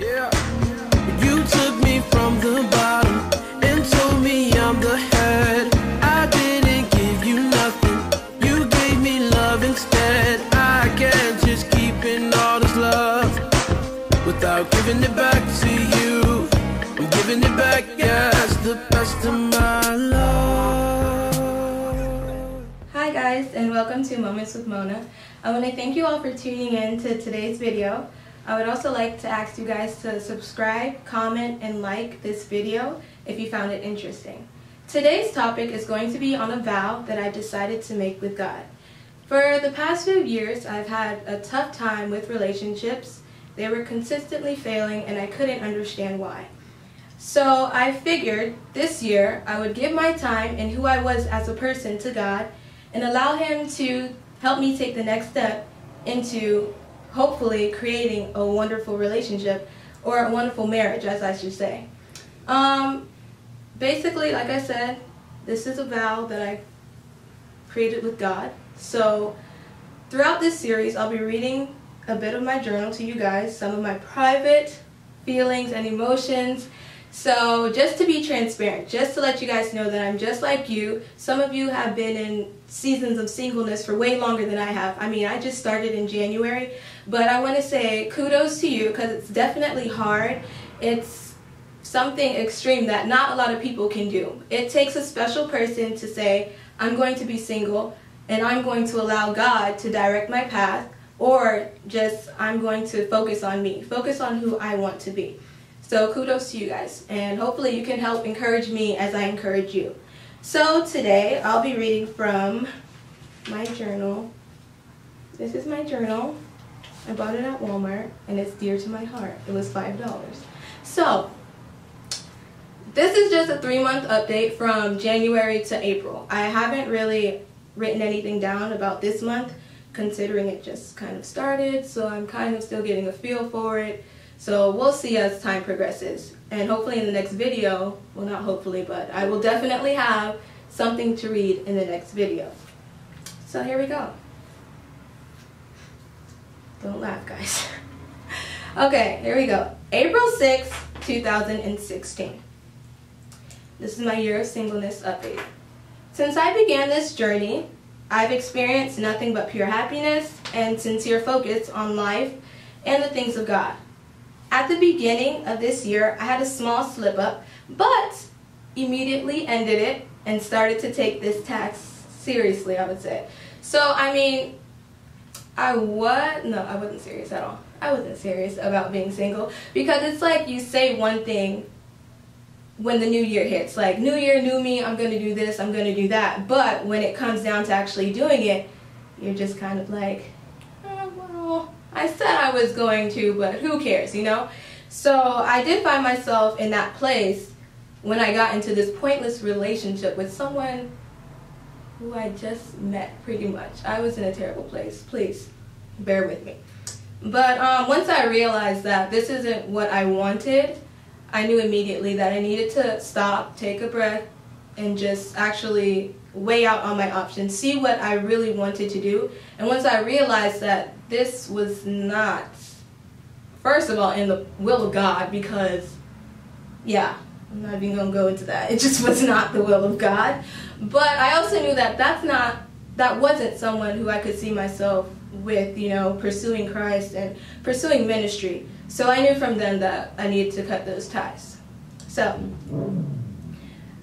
Yeah. You took me from the bottom and told me I'm the head. I didn't give you nothing. You gave me love instead. I can't just keep in all this love without giving it back to you. I'm giving it back, yes, the best of my love. Hi guys, and welcome to Moments with Mona. I want to thank you all for tuning in to today's video. I would also like to ask you guys to subscribe, comment, and like this video if you found it interesting. Today's topic is going to be on a vow that I decided to make with God. For the past few years, I've had a tough time with relationships. They were consistently failing and I couldn't understand why. So I figured this year I would give my time and who I was as a person to God and allow Him to help me take the next step into hopefully creating a wonderful relationship, or a wonderful marriage, as I should say. Basically, like I said, this is a vow that I created with God. So throughout this series, I'll be reading a bit of my journal to you guys, some of my private feelings and emotions. So just to be transparent, just to let you guys know that I'm just like you. Some of you have been in seasons of singleness for way longer than I have. I mean, I just started in January, but I want to say kudos to you because it's definitely hard. It's something extreme that not a lot of people can do. It takes a special person to say, I'm going to be single and I'm going to allow God to direct my path, or just I'm going to focus on me, focus on who I want to be. So kudos to you guys, and hopefully you can help encourage me as I encourage you. So today I'll be reading from my journal. This is my journal. I bought it at Walmart and it's dear to my heart. It was $5. So this is just a 3-month update from January to April. I haven't really written anything down about this month considering it just kind of started, so I'm kind of still getting a feel for it. So we'll see as time progresses, and hopefully in the next video, well, not hopefully, but I will definitely have something to read in the next video. So here we go. Don't laugh, guys. Okay, here we go. April 6, 2016. This is my year of singleness update. Since I began this journey, I've experienced nothing but pure happiness and sincere focus on life and the things of God. At the beginning of this year, I had a small slip-up, but immediately ended it and started to take this task seriously, I would say. So, I mean, I wasn't serious at all. I wasn't serious about being single, because it's like you say one thing when the new year hits. Like, new year, new me, I'm going to do this, I'm going to do that. But when it comes down to actually doing it, you're just kind of like, oh, well, I said I was going to, but who cares, you know? So I did find myself in that place when I got into this pointless relationship with someone who I just met, pretty much. I was in a terrible place. Please, bear with me. But once I realized that this isn't what I wanted, I knew immediately that I needed to stop, take a breath, and just actually weigh out all my options, see what I really wanted to do. And once I realized that this was not, first of all, in the will of God, because, yeah, I'm not even going to go into that. It just was not the will of God. But I also knew that that wasn't someone who I could see myself with, you know, pursuing Christ and pursuing ministry. So I knew from then that I needed to cut those ties. So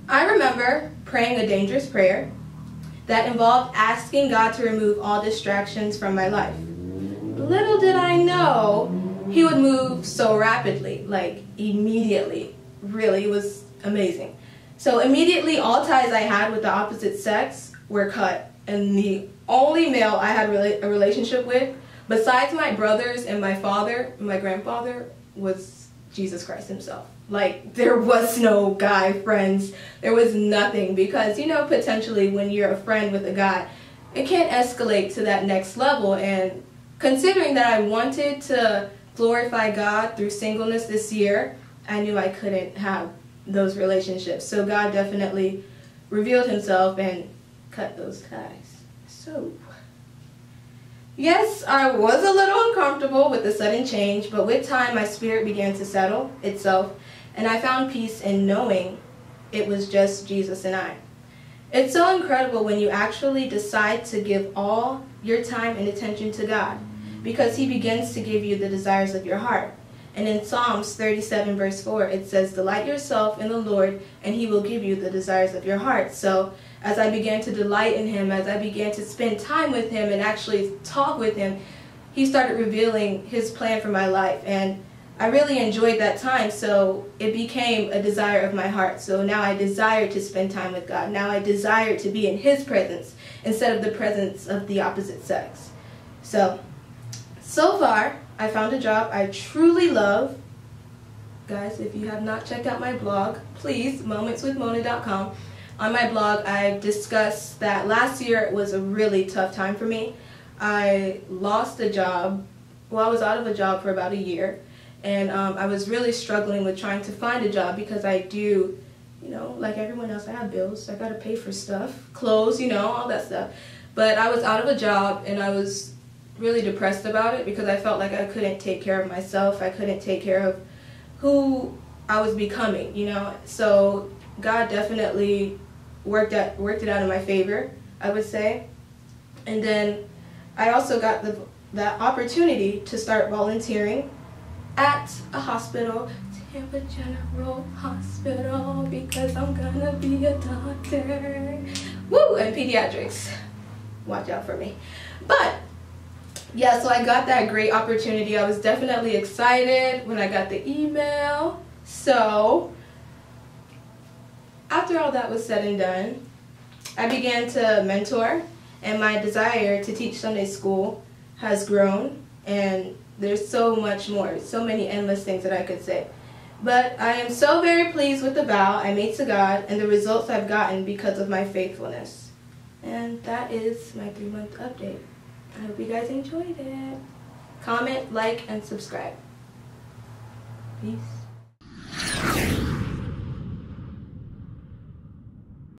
I remember praying a dangerous prayer that involved asking God to remove all distractions from my life. Little did I know He would move so rapidly, like immediately. Really, it was amazing. So immediately all ties I had with the opposite sex were cut, and the only male I had a relationship with, besides my brothers and my father, my grandfather, was Jesus Christ Himself. Like, there was no guy friends. There was nothing, because, you know, potentially when you're a friend with a guy, it can't escalate to that next level. And considering that I wanted to glorify God through singleness this year, I knew I couldn't have those relationships. So God definitely revealed Himself and cut those ties. So Yes, I was a little uncomfortable with the sudden change, but with time my spirit began to settle itself, and I found peace in knowing it was just Jesus and I. It's so incredible when you actually decide to give all your time and attention to God, because He begins to give you the desires of your heart. And in Psalms 37 verse 4, it says, "Delight yourself in the Lord, and He will give you the desires of your heart." So as I began to delight in Him, as I began to spend time with Him and actually talk with Him, He started revealing His plan for my life. And I really enjoyed that time, so it became a desire of my heart. So now I desire to spend time with God. Now I desire to be in His presence instead of the presence of the opposite sex. So far, I found a job I truly love. Guys, if you have not checked out my blog, please, momentswithmona.com. On my blog, I discussed that last year was a really tough time for me. I lost a job. Well, I was out of a job for about a year, and I was really struggling with trying to find a job, because I do, you know, like everyone else, I have bills. I gotta pay for stuff, clothes, you know, all that stuff. But I was out of a job, and I was really depressed about it, because I felt like I couldn't take care of myself. I couldn't take care of who I was becoming, you know. So God definitely worked it out in my favor, I would say. And then I also got the opportunity to start volunteering at a hospital, Tampa General Hospital, because I'm gonna be a doctor. Woo! And pediatrics. Watch out for me. But yeah, so I got that great opportunity. I was definitely excited when I got the email. So after all that was said and done, I began to mentor, and my desire to teach Sunday school has grown, and there's so much more, so many endless things that I could say. But I am so very pleased with the vow I made to God and the results I've gotten because of my faithfulness. And that is my 3-month update. I hope you guys enjoyed it. Comment, like, and subscribe. Peace.